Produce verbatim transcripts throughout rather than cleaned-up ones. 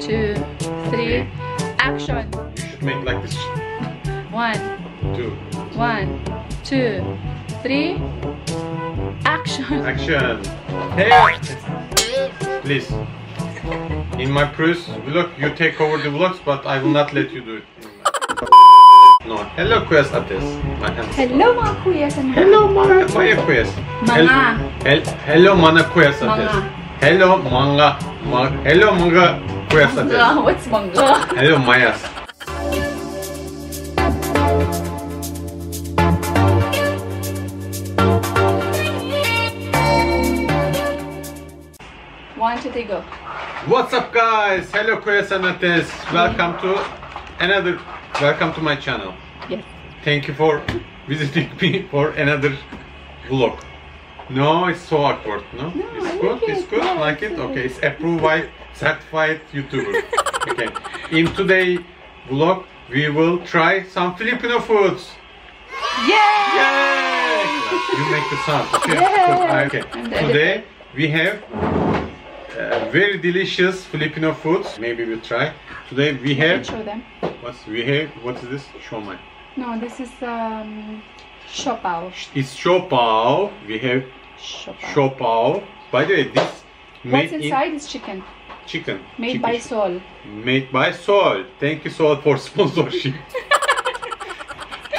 two, three, action. You should make like this. One, two, one, two, three, action. Action. Hey, please. In my previous vlog, you take over the vlogs, but I will not let you do it. No. Hello, Kuyas Ates. Hello, Ma Kuyas. Hello, Maya Kuyas. Manga. Hello, Mana Kuyas Ates. Hello, Manga. Hello, Manga Kuyas Ates. What's Manga? Hello, Mayas. One, two, three, go. What's up, guys? Hello, Kuyas Ates. Welcome to another. Welcome to my channel. Yes. Thank you for visiting me for another vlog. No, it's so awkward, no? No, it's good, like it's it. good, no, like it. Okay, it's approved by certified YouTuber. Okay. In today's vlog, we will try some Filipino foods. Yay! Yay! You make the sound. Okay. Yay! Okay. Today we have Uh, very delicious Filipino foods. Maybe we'll try. Today we have. Show them. What's we have? What is this? Shomai. No, this is um, Siopao. It's Siopao. We have Siopao. By the way, this. What's inside in is chicken. Chicken. Made chicken. by Sol. Made by Sol. Thank you, Sol, for sponsorship.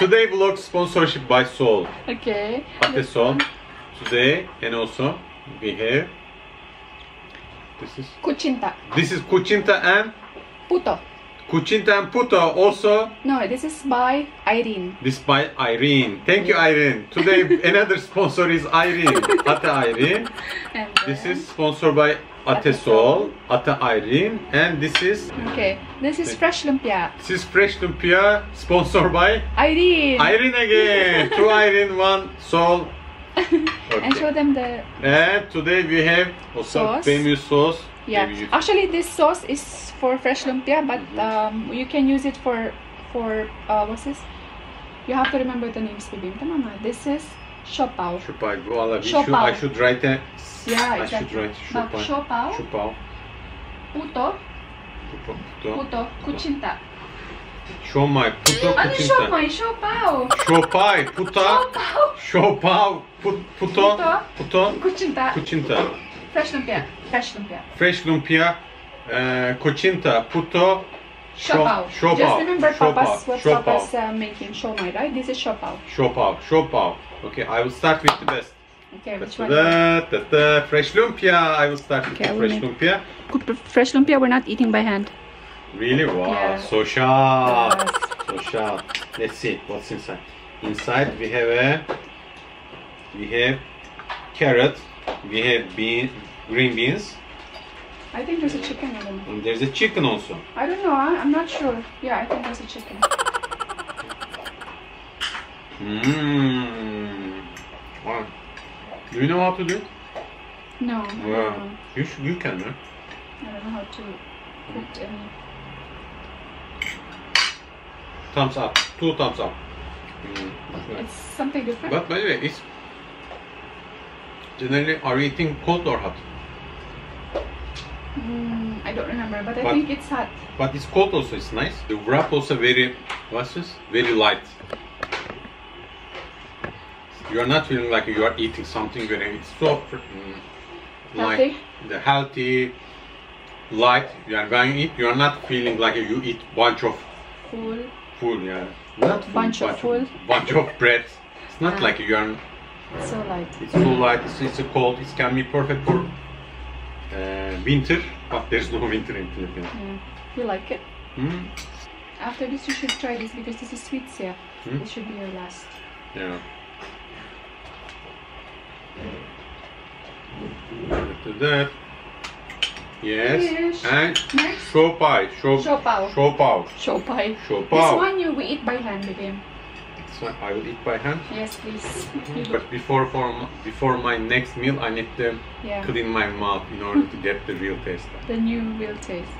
Today vlog sponsorship by Sol. Okay. Ate Sol. Today and also we have. This is Kutsinta. This is Kutsinta and Puto. Kutsinta and Puto also. No, this is by Irene. This by Irene. Thank you, Irene. Today another sponsor is Irene. Ate Irene. And this is sponsored by Ate Sol, Ate Irene, and this is. Okay. This is fresh lumpia. This is fresh lumpia sponsored by Irene. Irene again. Two Irene, one Sol. Okay. And show them the. And today we have also sauce. famous sauce. Yeah, actually this sauce is for fresh lumpia, but um, you can use it for for uh, what's this? You have to remember the names, baby. This is Siopao. Siopao. Well, I, should, I should write a. Yeah, exactly. I should write Siopao. Siopao. Puto. Puto. Puto. Kutsinta. Shomai, Puto, Kutsinta. Shomai, Siopao. Siopao, Puta. Siopao, Puto, Puto, Kutsinta. Kutsinta. Fresh lumpia, fresh lumpia. Fresh lumpia, uh, Kutsinta, Puto, Siopao. Siopao. Just remember Papa's, what Siopao. Papa's uh, making, Shomai, right? This is Siopao. Siopao, Siopao. Okay, I will start with the best. Okay, which one? Da, da, da. Fresh lumpia. I will start with okay, the fresh lumpia. Fresh lumpia, we're not eating by hand. Really? Wow, yeah. So sharp. Yes. So sharp. Let's see what's inside. Inside we have a we have carrot, we have bean, green beans. I think there's a chicken in them. And there's a chicken also. I don't know, I'm not sure. Yeah, I think there's a chicken. Mmm. Wow. Do you know how to do it? No. Wow. I don't know. You should, you can, huh? I don't know how to cook any. Thumbs up, two thumbs up. Mm, it's something different. But by the way, it's generally, are you eating cold or hot? Mm, I don't remember, but, but I think it's hot. But it's cold also, it's nice. The wrap also very, what's this? Very light. You are not feeling like you are eating something very, it's so mm, like the healthy, light. You are going to eat, you are not feeling like you eat bunch of full. Full, yeah. Not full, bunch, bunch of full. Bunch of bread. It's not ah. like you are. It's so light. It's so light. It's, it's cold. It can be perfect for uh, winter, but there's no winter in Philippines. Yeah. You like it? Mm. After this, you should try this because this is sweet, yeah. Mm. It should be your last. Yeah. After that. Yes. Fish. And Siopao. Siopao. Siopao. Siopao. Siopao. This one you we eat by hand again. This one I will eat by hand. Yes, please. But before for before my next meal, I need to yeah. clean my mouth in order to get the real taste. The new real taste.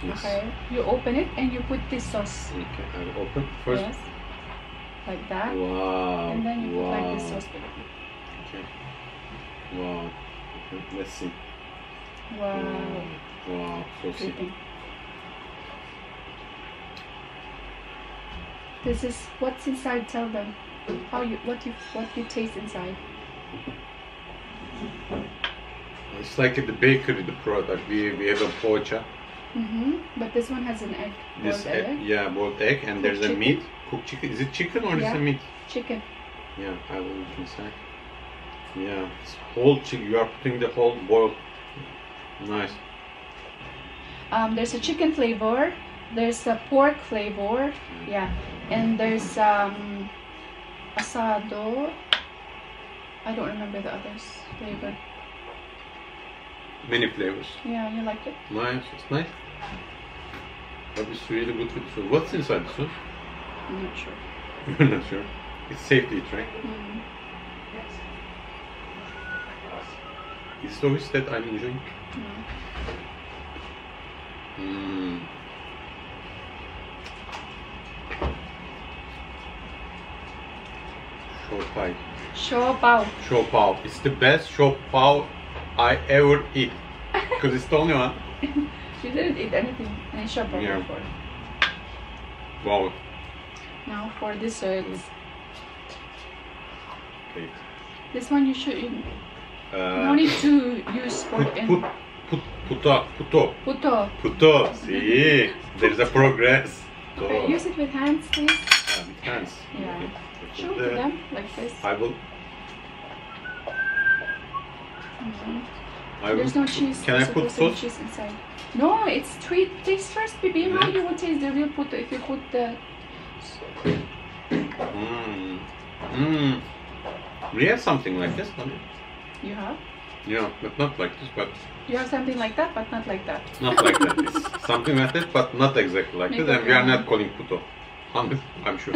Yes. Okay. You open it and you put this sauce. Okay, I will open first. Yes. Like that. Wow. And then you wow. put like this sauce. Okay. Wow. Let's see. Wow. Wow, so pretty. This is what's inside. Tell them how you what you what you taste inside. It's like at the bakery, the product we we have a pocha. Mm-hmm. But this one has an egg. This egg, egg, yeah, boiled egg, and cooked there's chicken. a meat, cooked chicken. Is it chicken or yeah. is it meat? Chicken. Yeah, I will look inside. Yeah, it's whole chicken. You are putting the whole boiled. Nice. Um, there's a chicken flavor. There's a pork flavor. Yeah, and there's um, asado. I don't remember the others flavor. Many flavors. Yeah, you like it? Nice, it's nice. But it's really good with soup. What's inside the soup? I'm not sure. You're not sure? It's safe to eat, right? Mm-hmm. Yes. It's always that I'm enjoying. Mm. Mm. Shomai. Shopao. Shopao. It's the best Shopao I ever eat, because it's the only one. You didn't eat anything in Shopao yeah. before. Wow. Now for desserts. Okay. This one you should eat. Uh, no need to use for put, put, put, puto, puto. Puto. Puto. See, there's a progress. Okay, use it with hands, please. Uh, with hands. Yeah. Okay. Show to them like this. I will. Mm-hmm. I There's will. no cheese. Can I put sauce? Cheese inside? No, it's treat. Taste first, baby. How yeah. you will taste the real puto if you put the. Mmm. Mmm. We have something like this, don't we? You have? Yeah, but not like this. But you have something like that, but not like that. Not like that. It's something like that, but not exactly like Make this. And we are not calling puto. I'm, I'm sure.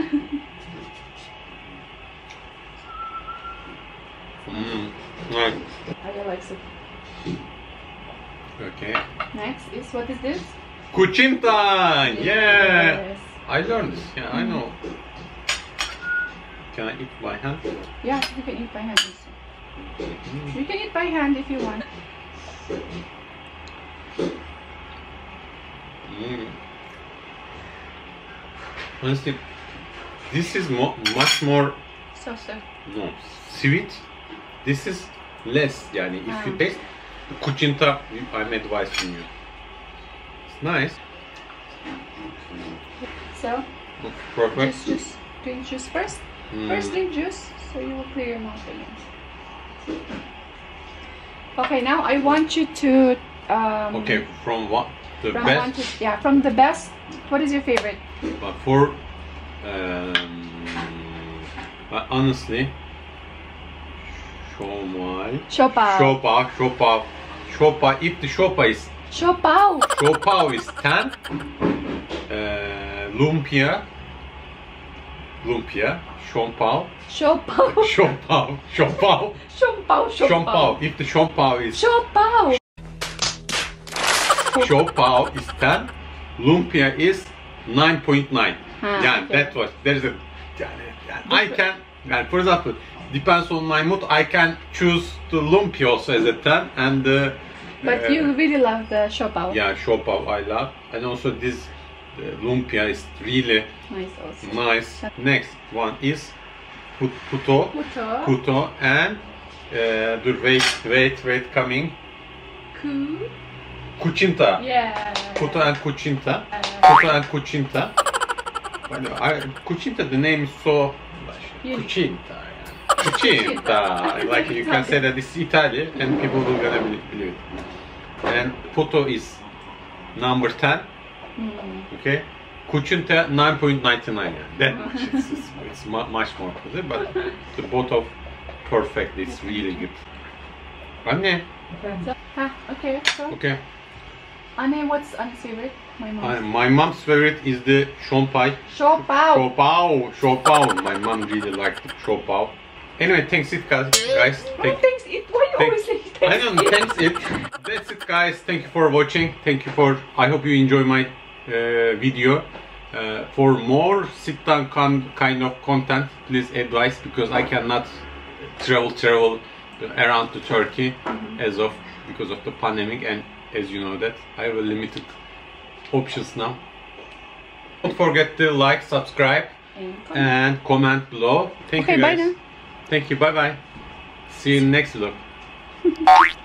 Mm. Nice. I like soup. Okay. Next is what is this? Kutsinta! Yes. Yeah! Yes. I learned this. Yeah, mm. I know. Can I eat by hand? Yeah, you can eat by hand. Mm. You can eat by hand if you want. Mm. Honestly, this is mo much more. Softer. No, sweet. This is less, yani, if um. you taste the Kutsinta, I'm advising you. It's nice. So, perfect. Just, just drink juice first. Mm. First drink juice, so you will clear your mouth again. Okay, now I want you to... Um, okay, from what? The from best? One to, yeah, from the best. What is your favorite? But for... Um, but honestly... Shomai. Shopao. Shopao. Shopao. Shopao. If the Shopao is... Shopao. Shopao is ten. Uh, lumpia. Lumpia. Shopao. Shopao. Shopao. Shopao. Shopao. Shopao. If the Shopao is... Shopao. Shopao is ten. Lumpia is nine point nine. .9. Ah, yeah, okay. That was... There's a... I can... And for example, depends on my mood, I can choose the lumpia also as a ten and uh, But uh, you really love the Shopao. Yeah, Shopao I love. And also this uh, lumpia is really nice also. Nice. Next one is put, puto, puto. Puto and uh, the wait, wait, wait coming. Ku. Kutsinta. Yeah. Puto and Kutsinta. Uh, puto and Kutsinta. Kutsinta, the name is so... Kutsinta, yeah. Kutsinta. Like you can say that it's Italian and people will gonna believe it. And Puto is number ten. Mm. Okay. Kutsinta nine point nine nine. Yeah. That much. It's, it's, it's much more positive, but the both of perfect. It's really good. Anne. Okay. So. Okay. Anne, what's Anne's favorite? My mom's. Uh, my mom's favorite is the Shompai. Shopao. Shopao. Shopao. My mom really liked the Shopao. Anyway, thanks it guys. Thanks. Oh, thanks it. Why you thanks. always say thanks? I don't know. Thanks it. That's it guys. Thank you for watching. Thank you for. I hope you enjoy my uh, video. Uh, for more sit down kind of content, please advise because I cannot travel travel around to Turkey mm-hmm. as of because of the pandemic, and as you know that I have limited options now. Don't forget to like, subscribe, and comment, and comment below. Thank okay, you guys. Bye now. Thank you. Bye bye. See you in next vlog.